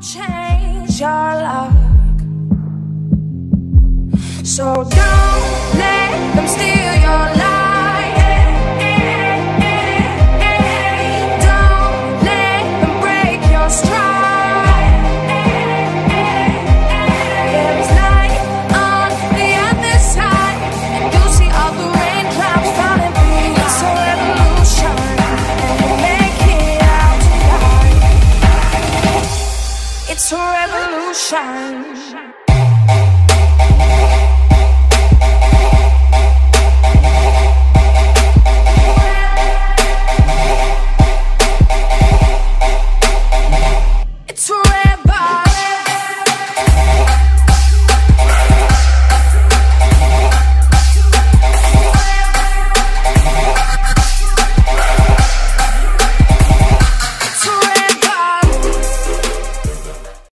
change your luck. So don't let them steal your light. Don't let them break your stride. There is light on the other side, and you see all the rain clouds falling through. It's a revolution, and we'll make it out tonight. It's a revolution.